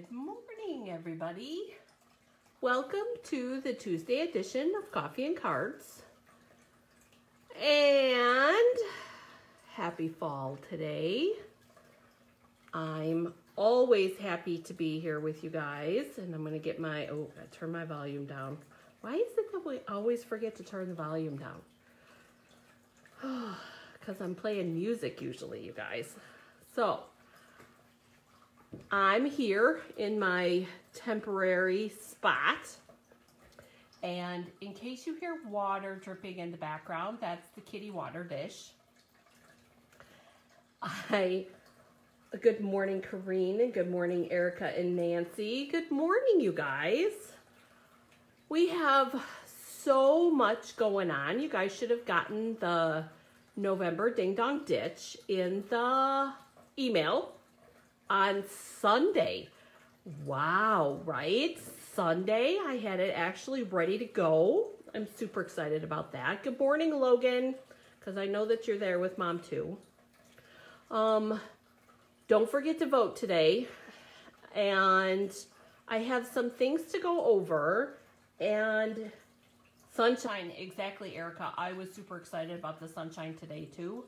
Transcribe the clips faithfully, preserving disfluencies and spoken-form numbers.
Good morning, everybody. Welcome to the Tuesday edition of Coffee and Cards. And happy fall today. I'm always happy to be here with you guys. And I'm going to get my, oh, I turn my volume down. Why is it that we always forget to turn the volume down? Because I'm playing music usually, you guys. So I'm here in my temporary spot, and in case you hear water dripping in the background, that's the kitty water dish. I, good morning, Kareen, and good morning, Erica and Nancy. Good morning, you guys. We have so much going on. You guys should have gotten the November Ding Dong Ditch in the email on Sunday. Wow, right? Sunday, I had it actually ready to go. I'm super excited about that. Good morning, Logan, because I know that you're there with Mom too. Um, don't forget to vote today. And I have some things to go over. And sunshine, exactly, Erica. I was super excited about the sunshine today too.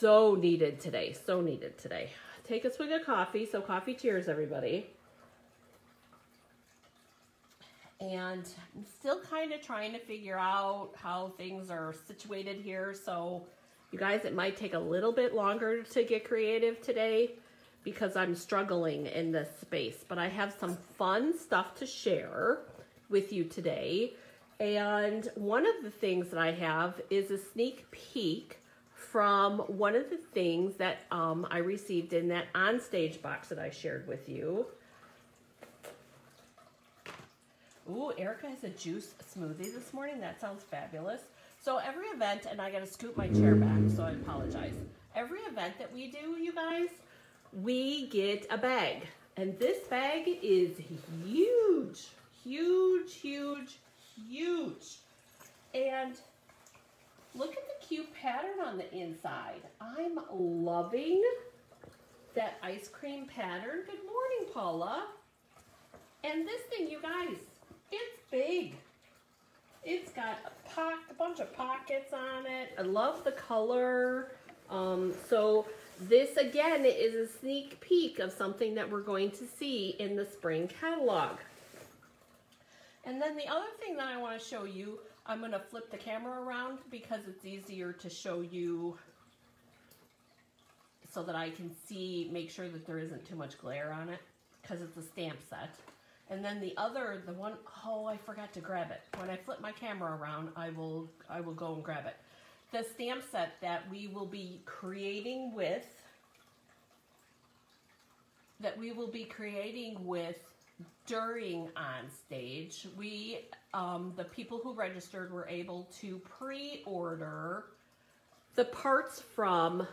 So needed today, so needed today. Take a swig of coffee. So coffee cheers, everybody. And I'm still kind of trying to figure out how things are situated here. So you guys, it might take a little bit longer to get creative today because I'm struggling in this space. But I have some fun stuff to share with you today. And one of the things that I have is a sneak peek from one of the things that um, I received in that on-stage box that I shared with you. Ooh, Erica has a juice smoothie this morning. That sounds fabulous. So every event, and I gotta scoop my chair back, so I apologize. Every event that we do, you guys, we get a bag. And this bag is huge, huge, huge, huge. And look at the cute pattern on the inside. I'm loving that ice cream pattern. Good morning, Paula. And this thing, you guys, it's big. It's got a, po a bunch of pockets on it. I love the color. Um, so this, again, is a sneak peek of something that we're going to see in the spring catalog. And then the other thing that I want to show you, I'm gonna flip the camera around because it's easier to show you so that I can see, make sure that there isn't too much glare on it because it's a stamp set. And then the other, the one, oh, I forgot to grab it. When I flip my camera around, I will, I will go and grab it. The stamp set that we will be creating with, that we will be creating with during on stage, we, um, the people who registered were able to pre-order the parts from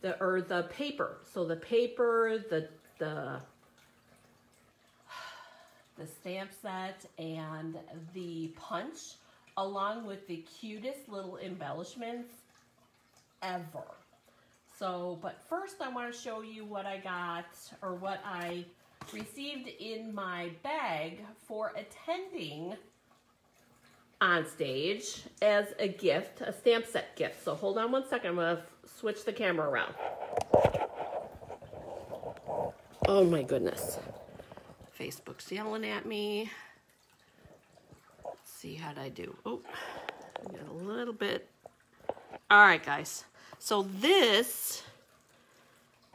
the, or the paper. So the paper, the, the, the stamp set and the punch, along with the cutest little embellishments ever. So, but first I want to show you what I got, or what I received in my bag for attending on stage as a gift, a stamp set gift. So hold on one second, I'm gonna switch the camera around. Oh my goodness. Facebook's yelling at me. Let's see how'd I do. Oh, I got a little bit. All right, guys. So this,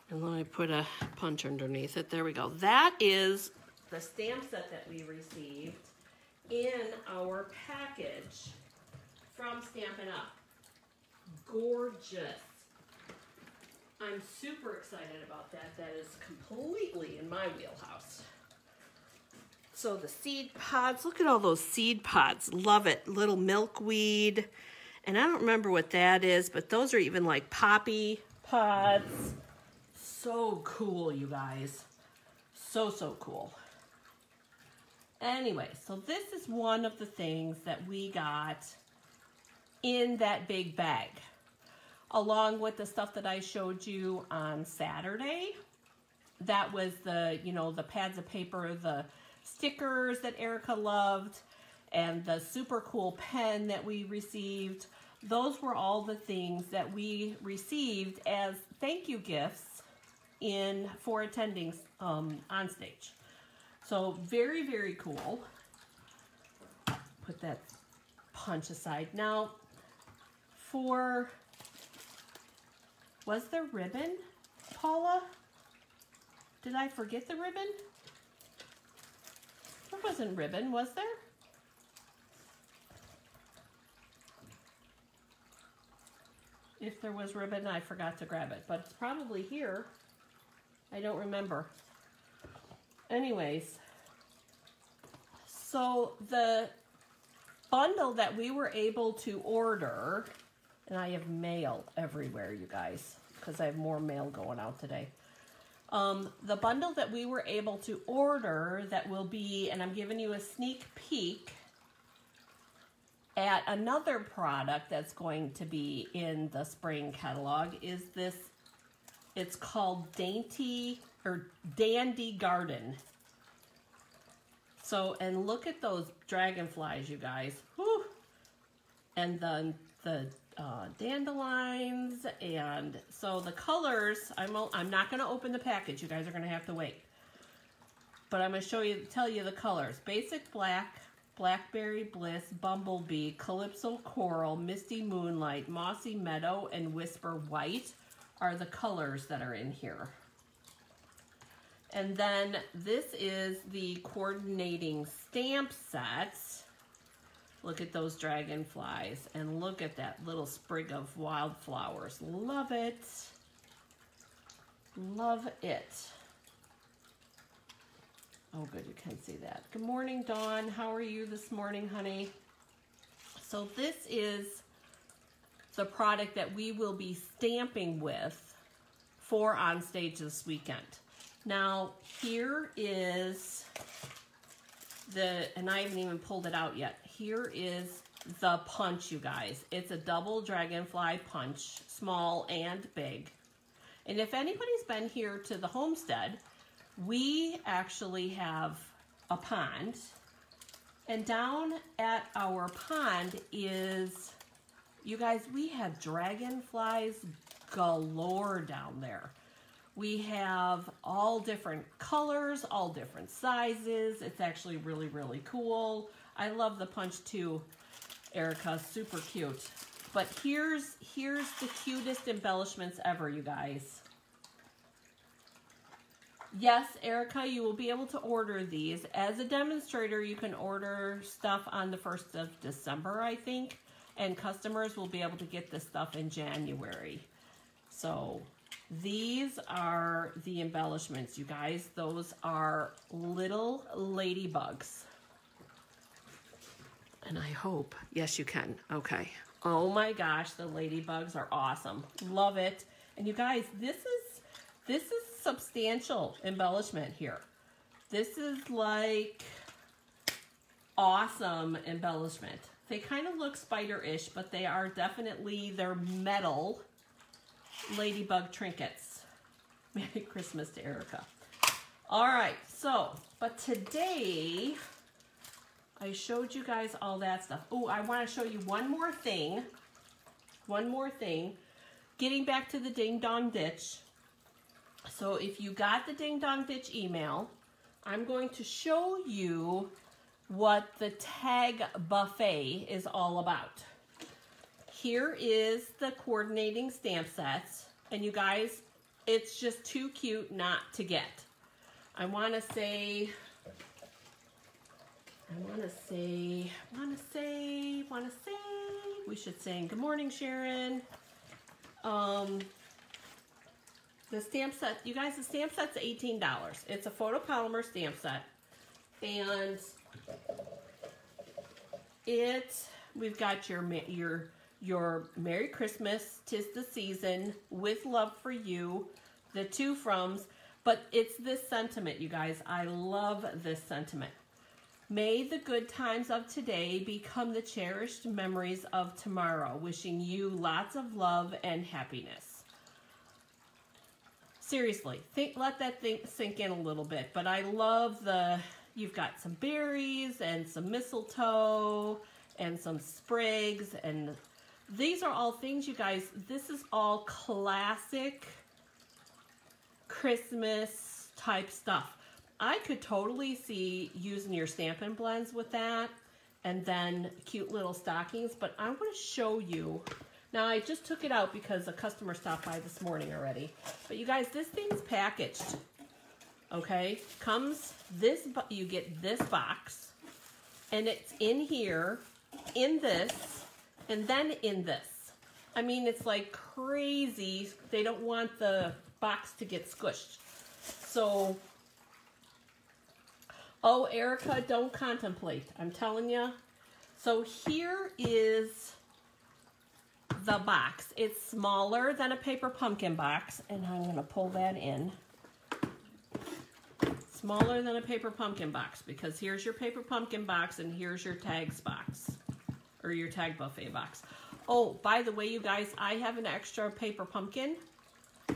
and let me put a punch underneath it. There we go. That is the stamp set that we received in our package from Stampin' Up. Gorgeous. I'm super excited about that. That is completely in my wheelhouse. So the seed pods. Look at all those seed pods. Love it. Little milkweed. And I don't remember what that is, but those are even like poppy pods. So cool, you guys. So, so cool. Anyway, so this is one of the things that we got in that big bag, along with the stuff that I showed you on Saturday that was the, you know, the pads of paper, the stickers that Erica loved, and the super cool pen that we received. Those were all the things that we received as thank you gifts in for attending um, on stage. So very, very cool. Put that punch aside. Now for, was there ribbon, Paula? Did I forget the ribbon? There wasn't ribbon, was there? If there was ribbon, I forgot to grab it, but it's probably here. I don't remember. Anyways, so the bundle that we were able to order, and I have mail everywhere, you guys, because I have more mail going out today. Um, the bundle that we were able to order that will be, and I'm giving you a sneak peek at another product that's going to be in the spring catalog, is this, it's called Dainty or Dandy Garden. So, and look at those dragonflies, you guys. Whew. And then the uh, dandelions, and so the colors, I'm, I'm not gonna open the package, you guys are gonna have to wait. But I'm gonna show you, tell you the colors. Basic black, Blackberry Bliss, Bumblebee, Calypso Coral, Misty Moonlight, Mossy Meadow, and Whisper White are the colors that are in here. And then this is the coordinating stamp sets. Look at those dragonflies, and look at that little sprig of wildflowers. Love it. Love it. Oh, good, you can see that. Good morning, Dawn. How are you this morning, honey? So this is the product that we will be stamping with for On Stage this weekend. Now, here is the, and I haven't even pulled it out yet. Here is the punch, you guys. It's a double dragonfly punch, small and big. And if anybody's been here to the homestead, we actually have a pond, and down at our pond is, you guys, we have dragonflies galore down there. We have all different colors, all different sizes. It's actually really, really cool. I love the punch too, Erica, super cute. But here's, here's the cutest embellishments ever, you guys. Yes, Erica, you will be able to order these. As a demonstrator, you can order stuff on the first of December, I think, and customers will be able to get this stuff in January. So these are the embellishments, you guys. Those are little ladybugs. And I hope, yes, you can. Okay. Oh my gosh, the ladybugs are awesome. Love it. And you guys, this is, this is substantial embellishment here. This is like awesome embellishment. They kind of look spider-ish, but they are definitely, they're metal ladybug trinkets. Merry Christmas to Erica. All right, so, but today I showed you guys all that stuff. Oh, I want to show you one more thing. One more thing. Getting back to the Ding Dong Ditch. So if you got the Ding Dong Ditch email, I'm going to show you what the tag buffet is all about. Here is the coordinating stamp sets. And you guys, it's just too cute not to get. I want to say, I want to say, I want to say, want to say, we should sing good morning, Sharon. Um... The stamp set, you guys, the stamp set's eighteen dollars. It's a photopolymer stamp set. And it, we've got your, your, your Merry Christmas, 'Tis the Season, With Love for You, the two froms. But it's this sentiment, you guys. I love this sentiment. May the good times of today become the cherished memories of tomorrow. Wishing you lots of love and happiness. seriously, think, let that thing sink in a little bit. But I love the, you've got some berries and some mistletoe and some sprigs, and these are all things, you guys, this is all classic Christmas type stuff. I could totally see using your Stampin' Blends with that, and then cute little stockings, but I want to show you. Now, I just took it out because a customer stopped by this morning already. But you guys, this thing's packaged, okay? Comes this, you get this box, and it's in here, in this, and then in this. I mean, it's like crazy. They don't want the box to get squished. So, oh, Erica, don't contemplate. I'm telling you. So here is the box. It's smaller than a Paper Pumpkin box, and I'm going to pull that in. Smaller than a Paper Pumpkin box, because here's your Paper Pumpkin box and here's your tags box, or your tag buffet box. Oh, by the way, you guys, I have an extra Paper Pumpkin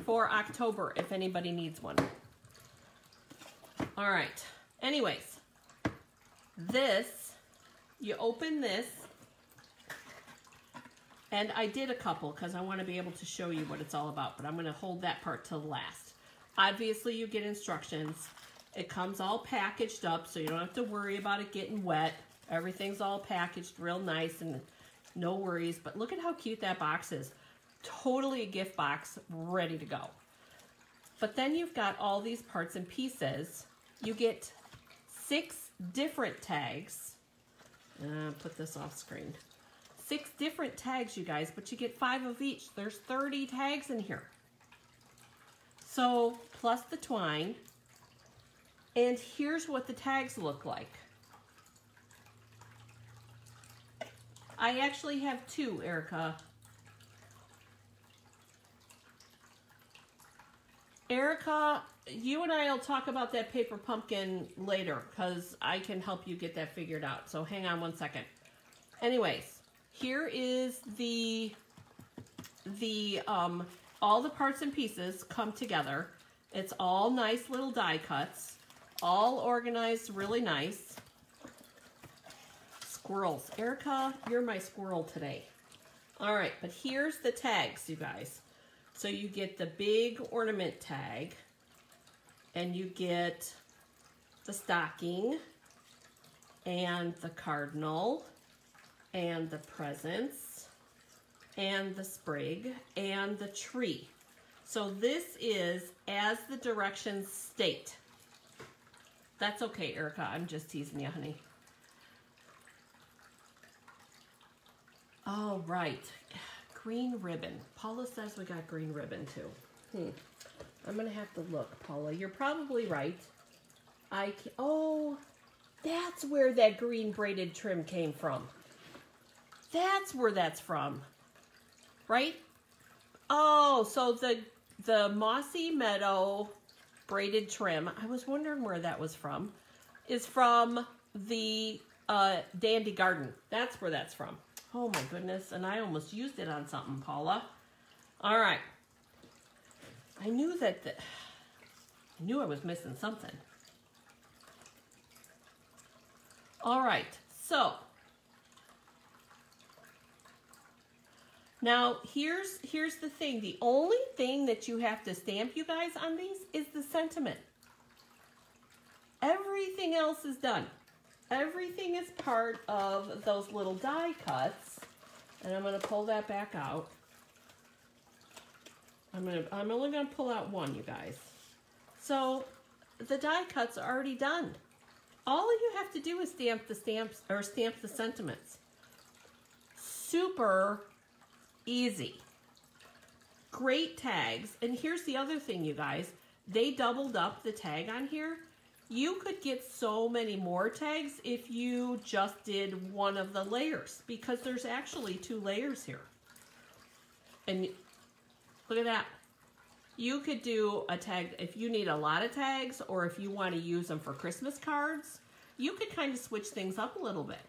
for October if anybody needs one. All right. Anyways, this, you open this. And I did a couple because I want to be able to show you what it's all about, but I'm going to hold that part till last. Obviously, you get instructions. It comes all packaged up, so you don't have to worry about it getting wet. Everything's all packaged real nice and no worries, but look at how cute that box is. Totally a gift box, ready to go. But then you've got all these parts and pieces. You get six different tags. Uh, put this off screen. Six different tags, you guys, but you get five of each. There's thirty tags in here. So, plus the twine. And here's what the tags look like. I actually have two, Erica. Erica, you and I will talk about that Paper Pumpkin later, because I can help you get that figured out. So, hang on one second. Anyways. Here is the, the um, all the parts and pieces come together. It's all nice little die cuts, all organized really nice. Squirrels. Erica, you're my squirrel today. All right, but here's the tags, you guys. So you get the big ornament tag, and you get the stocking, and the cardinal, and the presents, and the sprig, and the tree. So this is as the directions state. That's okay, Erica, I'm just teasing you, honey. All right, green ribbon. Paula says we got green ribbon too. Hmm. I'm gonna have to look, Paula. You're probably right. I can, oh, that's where that green braided trim came from. That's where that's from, right? Oh, so the the Mossy Meadow braided trim, I was wondering where that was from, is from the uh, Dandy Garden. That's where that's from. Oh my goodness, and I almost used it on something, Paula. All right. I knew that, the, I knew I was missing something. All right, so. Now, here's, here's the thing. The only thing that you have to stamp, you guys, on these is the sentiment. Everything else is done. Everything is part of those little die cuts. And I'm going to pull that back out. I'm gonna, I'm only going to pull out one, you guys. So, the die cuts are already done. All you have to do is stamp the stamps, or stamp the sentiments. Super easy. Great tags. And here's the other thing, you guys. They doubled up the tag on here. You could get so many more tags if you just did one of the layers, because there's actually two layers here. And look at that. You could do a tag if you need a lot of tags, or if you want to use them for Christmas cards. You could kind of switch things up a little bit,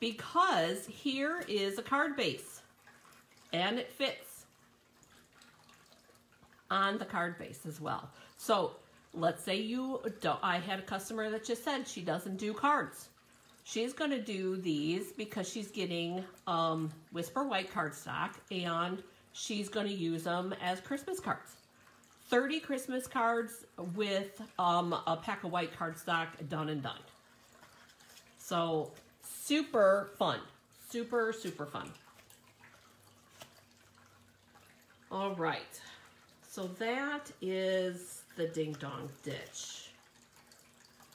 because here is a card base. And it fits. on the card base as well. So let's say you don't, I had a customer that just said she doesn't do cards. She's going to do these because she's getting um, Whisper White cardstock, and she's going to use them as Christmas cards. thirty Christmas cards with um, a pack of white cardstock, done and done. So super fun. Super, super fun. All right. So that is the Ding Dong Ditch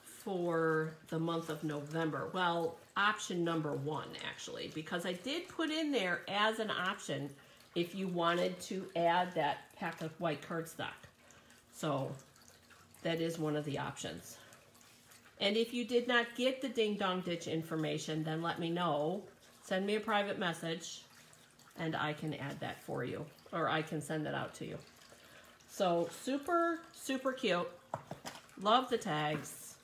for the month of November. Well, option number one, actually, because I did put in there as an option if you wanted to add that pack of white cardstock. So that is one of the options. And if you did not get the Ding Dong Ditch information, then let me know. Send me a private message and I can add that for you, or I can send it out to you. So super, super cute. Love the tags.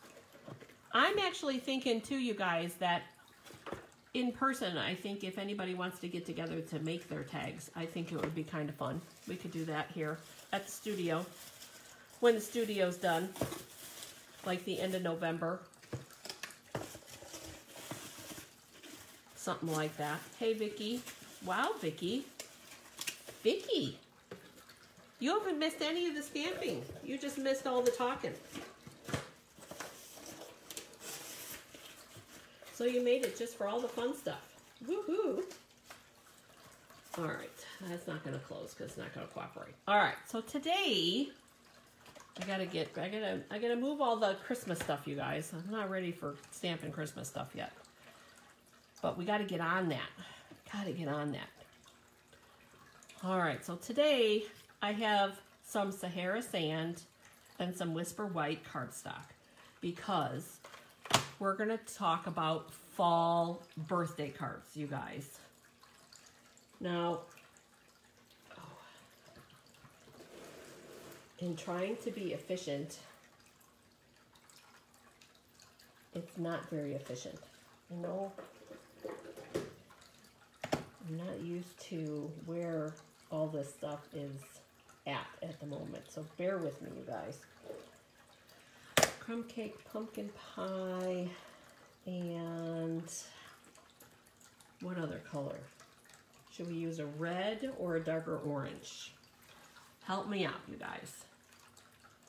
I'm actually thinking too, you guys, that in person, I think if anybody wants to get together to make their tags, I think it would be kind of fun. We could do that here at the studio when the studio's done, like the end of November. Something like that. Hey, Vicky. Wow, Vicky. Vicky, you haven't missed any of the stamping. You just missed all the talking. So you made it just for all the fun stuff. Woohoo! All right, that's not gonna close because it's not gonna cooperate. All right, so today I gotta get, I gotta, I gotta move all the Christmas stuff, you guys. I'm not ready for stamping Christmas stuff yet, but we gotta get on that. Gotta get on that. All right, so today I have some Sahara Sand and some Whisper White cardstock because we're going to talk about fall birthday cards, you guys. Now, oh, in trying to be efficient, it's not very efficient. I know I'm not used to where all this stuff is at at the moment, so bear with me, you guys. Crumb cake, pumpkin pie, and what other color? Should we use a red or a darker orange? Help me out, you guys.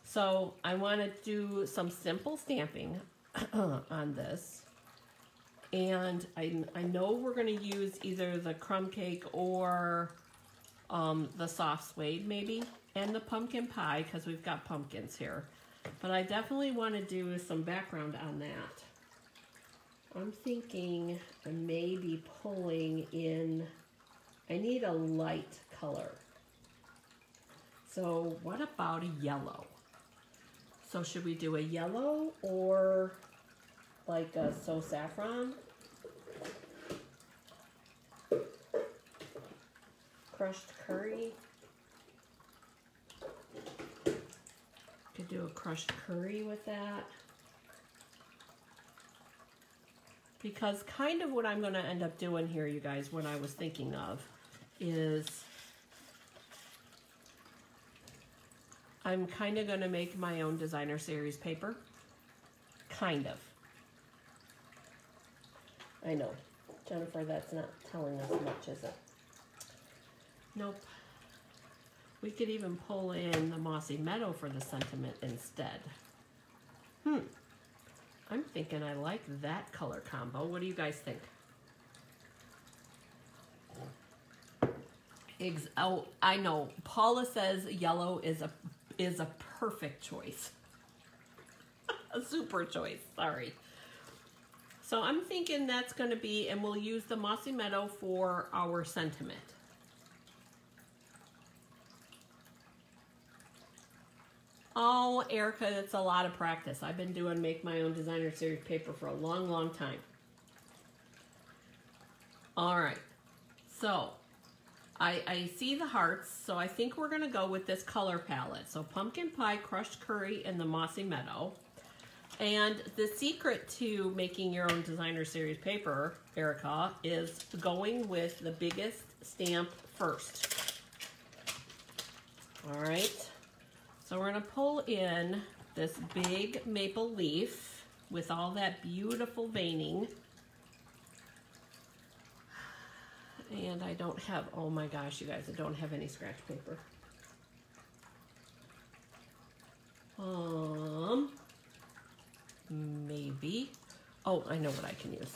So I want to do some simple stamping on this. And I, I know we're going to use either the crumb cake or um, the soft suede maybe, and the pumpkin pie because we've got pumpkins here. But I definitely want to do some background on that. I'm thinking maybe pulling in, I need a light color. So what about a yellow? So should we do a yellow or like a so saffron? Crushed curry? Could do a crushed curry with that. Because kind of what I'm going to end up doing here, you guys, what I was thinking of is I'm kind of going to make my own Designer Series paper. Kind of. I know. Jennifer, that's not telling us much, is it? Nope. We could even pull in the Mossy Meadow for the sentiment instead. Hmm. I'm thinking I like that color combo. What do you guys think? Ex oh, I know. Paula says yellow is a, is a perfect choice. A super choice. Sorry. So I'm thinking that's going to be, and we'll use the Mossy Meadow for our sentiment. Oh, Erica, it's a lot of practice. I've been doing Make My Own Designer Series paper for a long, long time. All right. So, I, I see the hearts, so I think we're going to go with this color palette. So, Pumpkin Pie, Crushed Curry, and the Mossy Meadow. And the secret to making your own Designer Series paper, Erica, is going with the biggest stamp first. All right. So we're gonna pull in this big maple leaf with all that beautiful veining. And I don't have, oh my gosh, you guys, I don't have any scratch paper. Um, maybe. Oh, I know what I can use.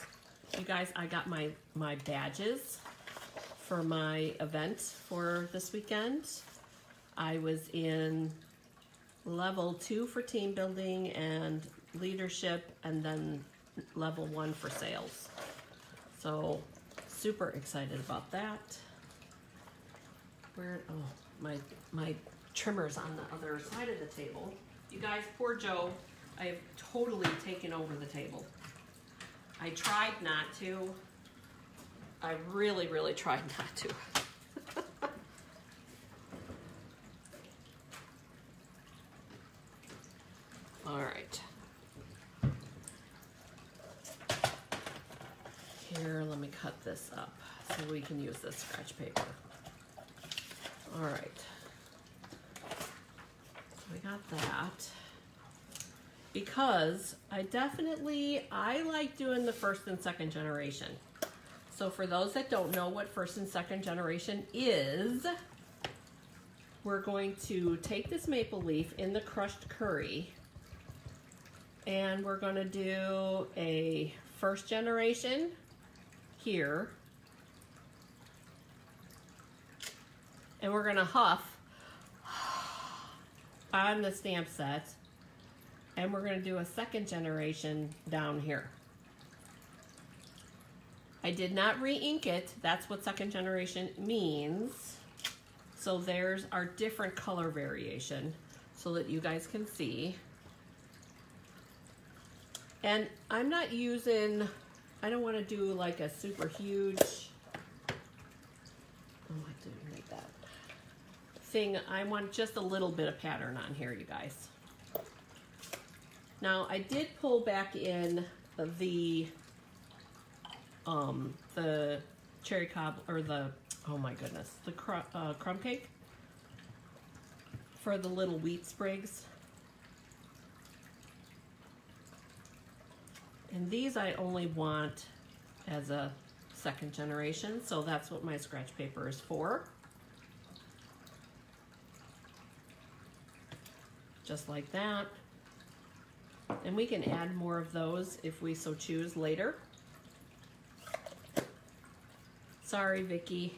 You guys, I got my, my badges for my event for this weekend. I was in level two for team building and leadership, and then level one for sales. So super excited about that. Where, oh, my, my trimmer's on the other side of the table. You guys, poor Joe, I have totally taken over the table. I tried not to. I really, really tried not to. All right. Here, let me cut this up so we can use this scratch paper. All right. We got that. Because I definitely, I like doing the first and second generation. So for those that don't know what first and second generation is, we're going to take this maple leaf in the crushed curry, and we're gonna do a first generation here, and we're gonna huff on the stamp set, and we're gonna do a second generation down here. I did not re-ink it. That's what second generation means. So there's our different color variation so that you guys can see. And I'm not using, I don't wanna do like a super huge, oh, I didn't make that thing. I want just a little bit of pattern on here, you guys. Now, I did pull back in the um, the cherry cob, or the, oh my goodness, the cr uh, crumb cake for the little wheat sprigs. And these I only want as a second generation, so that's what my scratch paper is for. Just like that. And we can add more of those if we so choose later. Sorry, Vicky.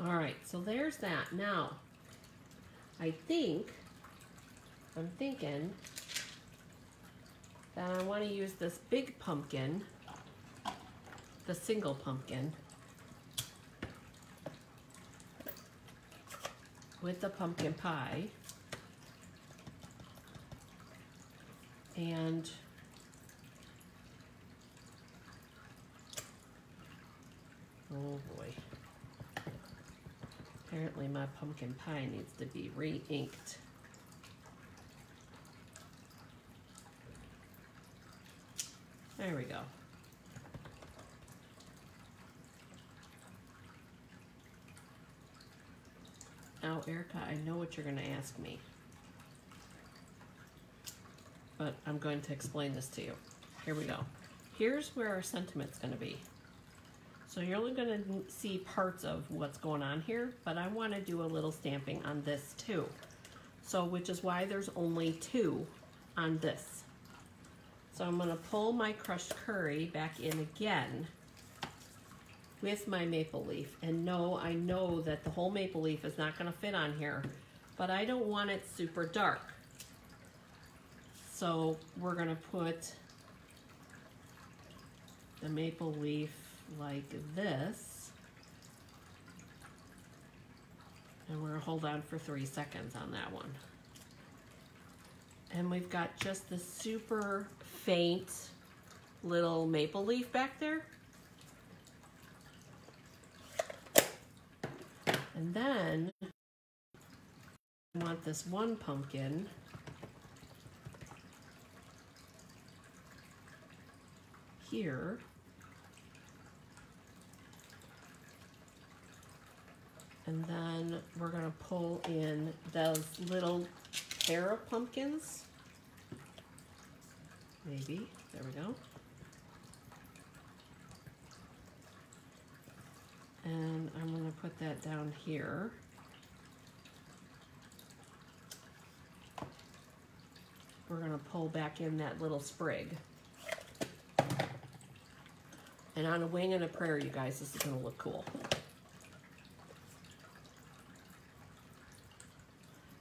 All right, so there's that. Now, I think, I'm thinking that I want to use this big pumpkin, the single pumpkin, with the pumpkin pie. And oh boy, apparently my pumpkin pie needs to be re-inked. There we go. Now, Erica, I know what you're gonna ask me, but I'm going to explain this to you. Here we go. Here's where our sentiment's gonna be. So you're only gonna see parts of what's going on here, but I wanna do a little stamping on this too. So, which is why there's only two on this. So I'm gonna pull my crushed curry back in again with my maple leaf. And no, I know that the whole maple leaf is not gonna fit on here, but I don't want it super dark. So we're gonna put the maple leaf like this, and we're gonna hold on for three seconds on that one. And we've got just the super faint little maple leaf back there. And then I want this one pumpkin here, And then we're gonna pull in those little para pumpkins. Maybe, there we go. And I'm gonna put that down here. We're gonna pull back in that little sprig. And on a wing and a prayer, you guys, this is gonna look cool.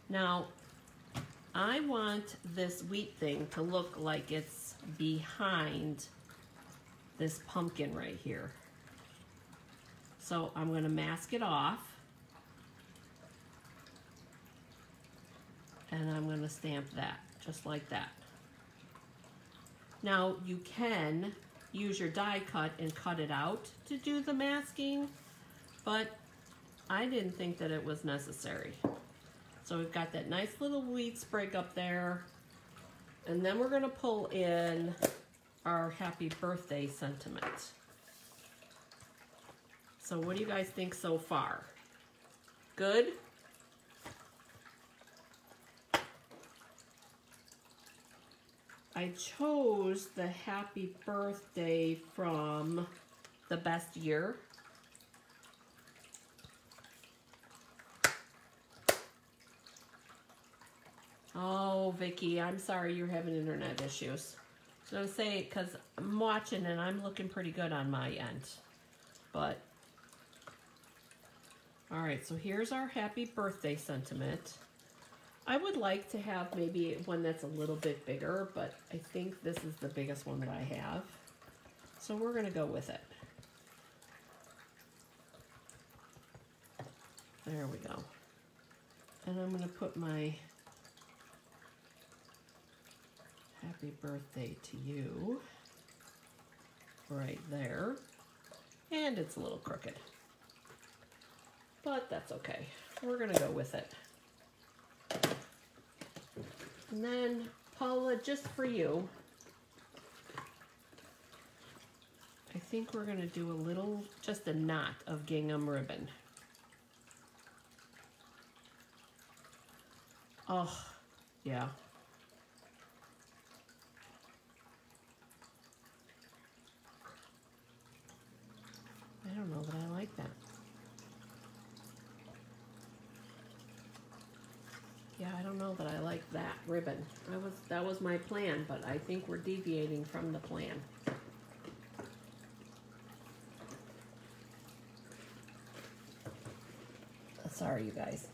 Now, I want this wheat thing to look like it's behind this pumpkin right here. So I'm going to mask it off. And I'm going to stamp that, just like that. Now, you can use your die cut and cut it out to do the masking, but I didn't think that it was necessary. So we've got that nice little wheat sprig up there. And then we're gonna pull in our happy birthday sentiment. So what do you guys think so far? Good? I chose the happy birthday from the best year. Oh, Vicky, I'm sorry you're having internet issues. I was gonna say it because I'm watching and I'm looking pretty good on my end. But, all right, so here's our happy birthday sentiment. I would like to have maybe one that's a little bit bigger, but I think this is the biggest one that I have. So we're gonna go with it. There we go. And I'm gonna put my happy birthday to you right there. And it's a little crooked, but that's okay. We're gonna go with it. And then Paula, just for you, I think we're gonna do a little, just a knot of gingham ribbon. Oh, yeah. I don't know that I like that. Yeah, I don't know that I like that ribbon. I was, that was my plan, but I think we're deviating from the plan. Sorry, you guys.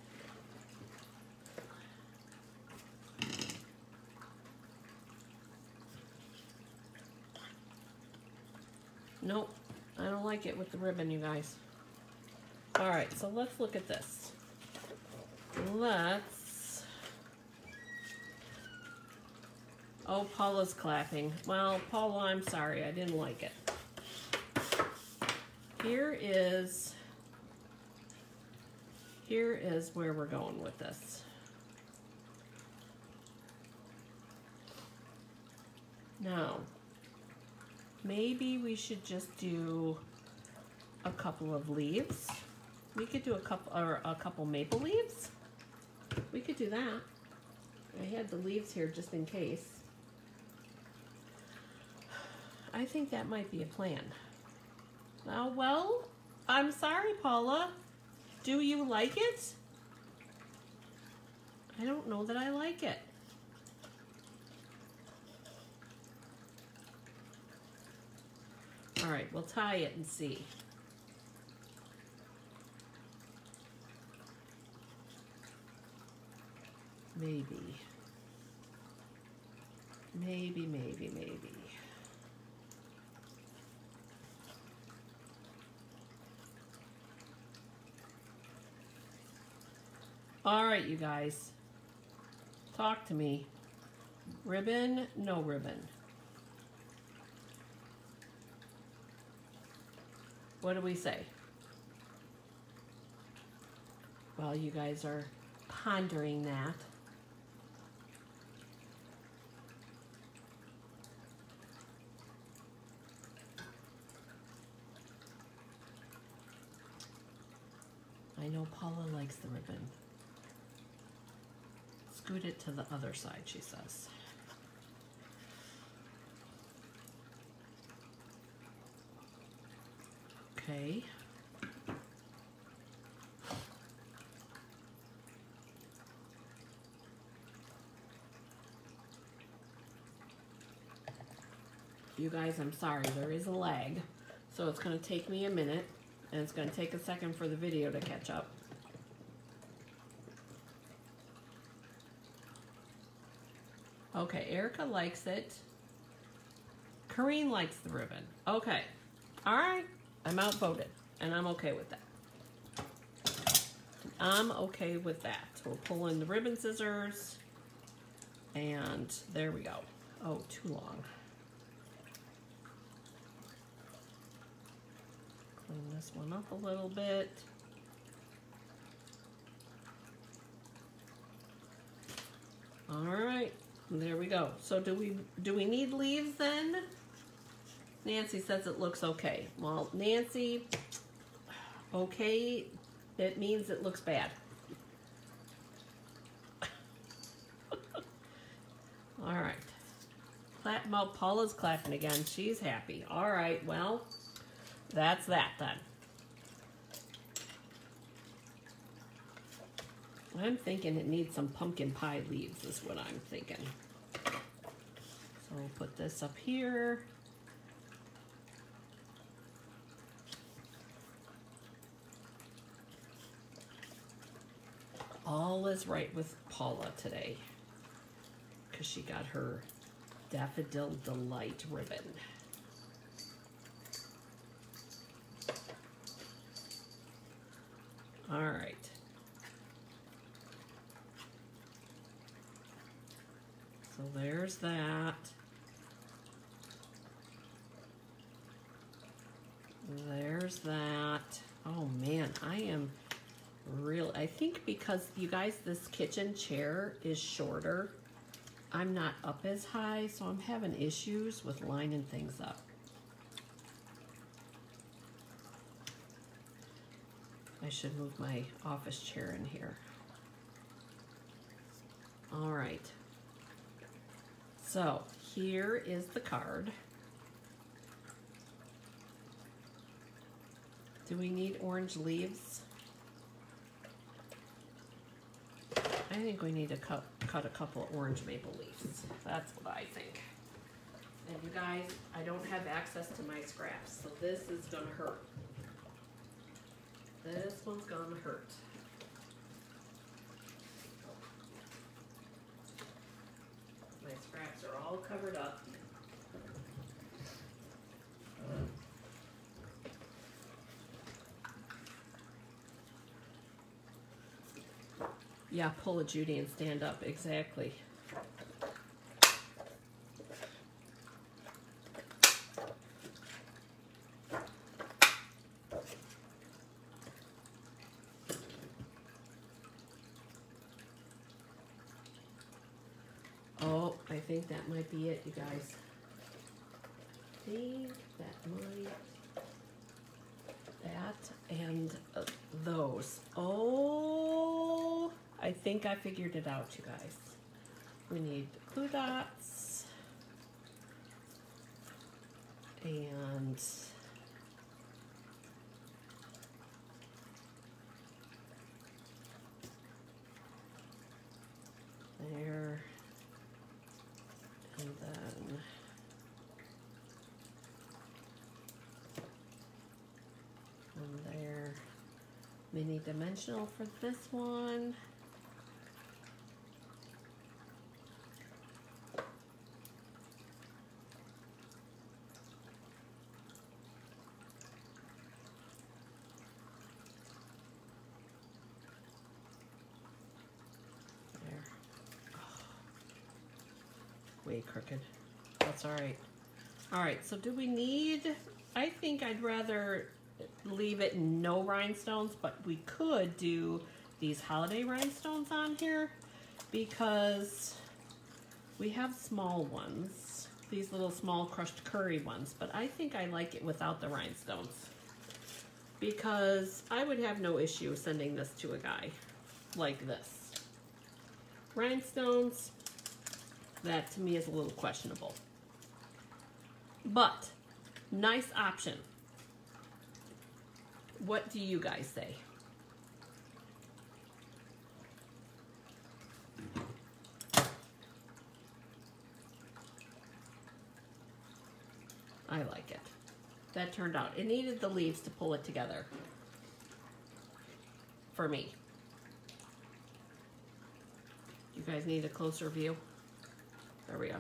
Nope. I don't like it with the ribbon, you guys. All right, so let's look at this. Let's... Oh, Paula's clapping. Well, Paula, I'm sorry. I didn't like it. Here is... Here is where we're going with this. Now... Maybe we should just do a couple of leaves. We could do a couple, or a couple maple leaves. We could do that. I had the leaves here just in case. I think that might be a plan. Oh, well, I'm sorry, Paula. Do you like it? I don't know that I like it. All right, we'll tie it and see. Maybe. Maybe, maybe, maybe. All right, you guys. Talk to me. Ribbon, no ribbon. What do we say? Well, you guys are pondering that. I I know Paula likes the ribbon. Scoot it to the other side, she says. Okay. You guys, I'm sorry, there is a lag. So it's gonna take me a minute, and it's gonna take a second for the video to catch up. Okay, Erica likes it. Kareen likes the ribbon. Okay, all right, I'm outvoted, and I'm okay with that. I'm okay with that. We're pulling the ribbon scissors, and there we go. Oh, too long. Clean this one up a little bit. All right, there we go. So do we do we need leaves then? Nancy says it looks okay. Well, Nancy, okay, it means it looks bad. All right. Clap, well, Paula's clapping again. She's happy. All right, well, that's that then. I'm thinking it needs some pumpkin pie leaves is what I'm thinking. So we'll put this up here. All is right with Paula today because she got her Daffodil Delight ribbon. All right. So there's that. There's that. Oh man, I am real. I think because you guys, this kitchen chair is shorter. I'm not up as high, so I'm having issues with lining things up. I should move my office chair in here. All right. So here is the card. Do we need orange leaves? I think we need to cut, cut a couple of orange maple leaves. That's what I think. And you guys, I don't have access to my scraps, so this is gonna hurt. This one's gonna hurt. My scraps are all covered up. Yeah, pull a Judy and stand up, exactly. I think that might be it, you guys. I think that might, that and uh, those. Oh, I think I figured it out, you guys. We need glue dots and there. And then from there, mini dimensional for this one. Crooked. That's all right. All right, so do we need, I think I'd rather leave it no rhinestones, but we could do these holiday rhinestones on here because we have small ones, these little small crushed curry ones, but I think I like it without the rhinestones. because I would have no issue sending this to a guy like this. Rhinestones, that to me is a little questionable. But, nice option. What do you guys say? I like it. That turned out. It needed the leaves to pull it together for me. You guys need a closer view? There we go.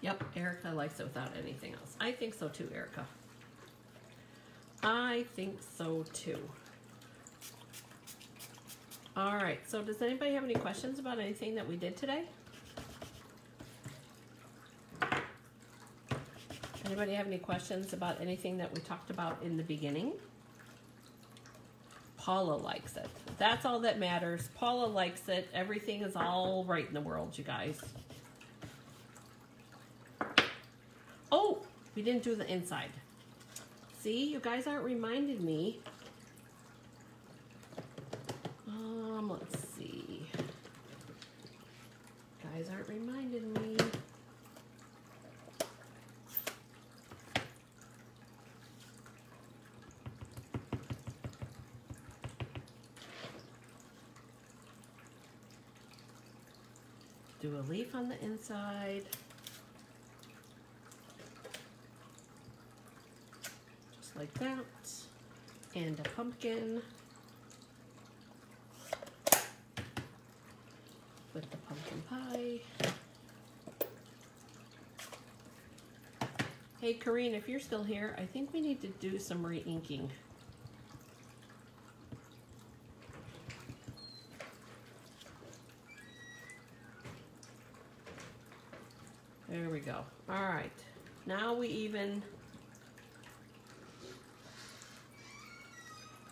Yep, Erica likes it without anything else. I think so too, Erica. I think so too. All right, so does anybody have any questions about anything that we did today? Anybody have any questions about anything that we talked about in the beginning? Paula likes it. That's all that matters. Paula likes it. Everything is all right in the world, you guys. We didn't do the inside. See, you guys aren't reminding me. Um, let's see. You guys aren't reminding me. Do a leaf on the inside. Like that, and a pumpkin with the pumpkin pie. Hey, Corinne, if you're still here, I think we need to do some re-inking. There we go. All right, now we even.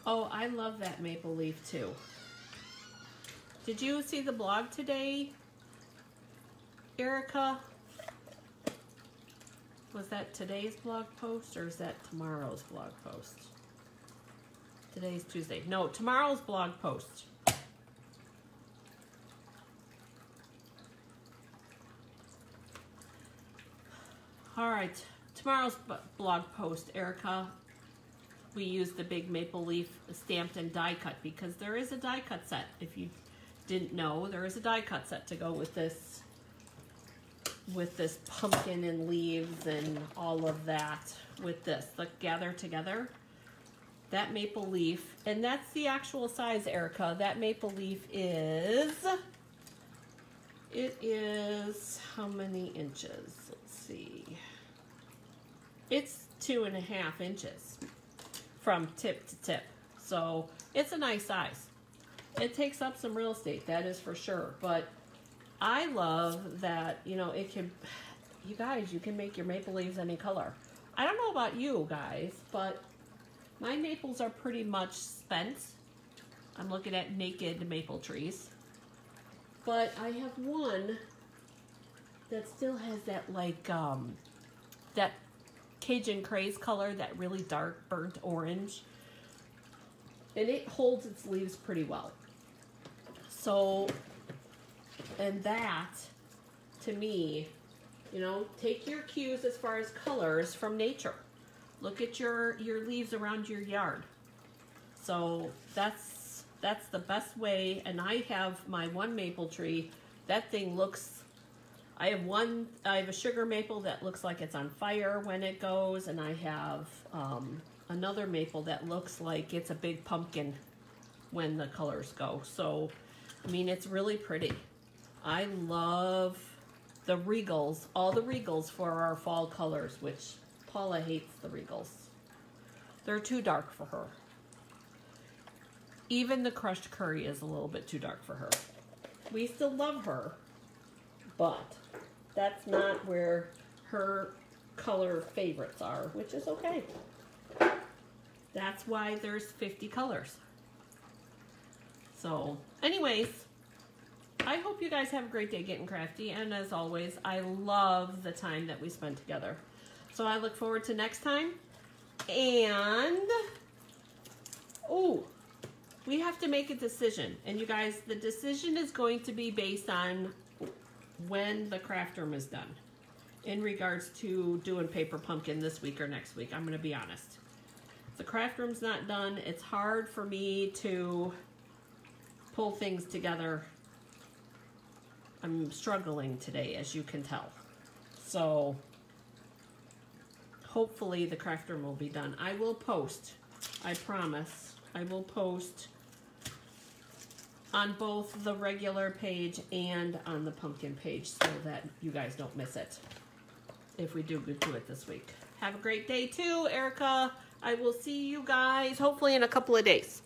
Oh, I love that maple leaf too. Did you see the blog today, Erica? Was that today's blog post or is that tomorrow's blog post? Today's Tuesday. No, tomorrow's blog post. All right, tomorrow's blog post, Erica. We used the big maple leaf stamped and die cut because there is a die cut set. If you didn't know, there is a die cut set to go with this, with this pumpkin and leaves and all of that with this. Look, gather together. That maple leaf, and that's the actual size, Erica. That maple leaf is, it is how many inches? Let's see. It's two and a half inches. From tip to tip. So it's a nice size. It takes up some real estate, that is for sure. But I love that, you know, it can, you guys, you can make your maple leaves any color. I don't know about you guys, but my maples are pretty much spent. I'm looking at naked maple trees. But I have one that still has that like, um, that Cajun craze color, that really dark burnt orange, and it holds its leaves pretty well. So, and that to me, you know, take your cues as far as colors from nature. Look at your your leaves around your yard. So that's that's the best way. And I have my one maple tree. That thing looks. I have one, I have a sugar maple that looks like it's on fire when it goes, and I have um, another maple that looks like it's a big pumpkin when the colors go. So, I mean, it's really pretty. I love the regals, all the regals for our fall colors, which Paula hates the regals. They're too dark for her. Even the crushed curry is a little bit too dark for her. We still love her, but that's not where her color favorites are, which is okay. That's why there's fifty colors. So anyways, I hope you guys have a great day getting crafty, and as always, I love the time that we spend together. So I look forward to next time, and oh, we have to make a decision, and you guys, the decision is going to be based on when the craft room is done in regards to doing Paper Pumpkin this week or next week. I'm going to be honest. If the craft room's not done, it's hard for me to pull things together. I'm struggling today, as you can tell. So hopefully the craft room will be done. I will post, I promise, I will post on both the regular page and on the pumpkin page so that you guys don't miss it if we do do it this week. Have a great day too, Erica. I will see you guys hopefully in a couple of days.